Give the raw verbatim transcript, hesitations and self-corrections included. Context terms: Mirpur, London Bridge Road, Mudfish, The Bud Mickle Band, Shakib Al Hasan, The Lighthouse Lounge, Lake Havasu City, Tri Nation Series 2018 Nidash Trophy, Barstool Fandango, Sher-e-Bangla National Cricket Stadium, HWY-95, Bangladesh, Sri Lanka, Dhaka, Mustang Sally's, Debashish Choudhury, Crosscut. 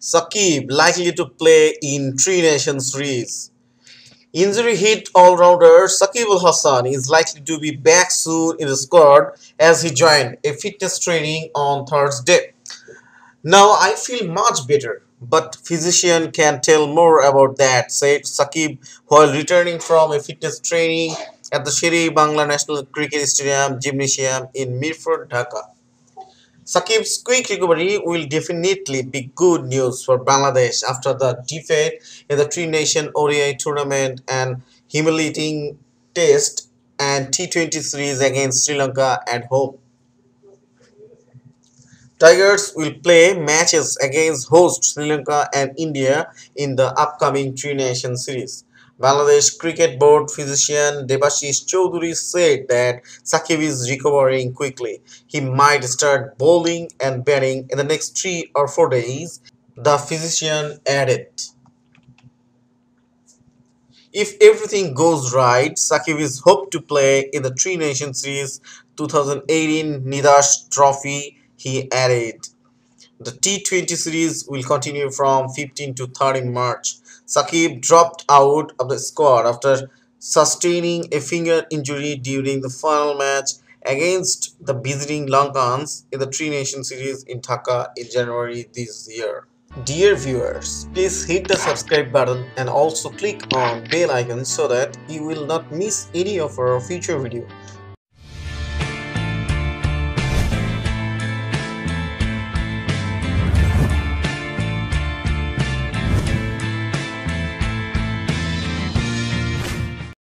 Shakib likely to play in Tri Nation Series. Injury hit all-rounder Shakib Al Hasan is likely to be back soon in the squad as he joined a fitness training on Thursday. Now I feel much better, but physician can tell more about that, said Shakib while returning from a fitness training at the Sher-e-Bangla National Cricket Stadium Gymnasium in Mirpur, Dhaka. Shakib's quick recovery will definitely be good news for Bangladesh after the defeat in the Tri Nation O D I tournament and humiliating test and T twenty series against Sri Lanka at home. Tigers will play matches against host Sri Lanka and India in the upcoming Tri Nation series. Bangladesh Cricket Board physician Debashish Choudhury said that Shakib is recovering quickly. He might start bowling and batting in the next three or four days, the physician added. If everything goes right, Shakib is hoped to play in the Tri Nation Series twenty eighteen Nidash Trophy, he added. The T twenty series will continue from fifteenth to thirtieth March. Shakib dropped out of the squad after sustaining a finger injury during the final match against the visiting Lankans in the Tri Nation series in Dhaka in January this year. Dear viewers, please hit the subscribe button and also click on bell icon so that you will not miss any of our future videos.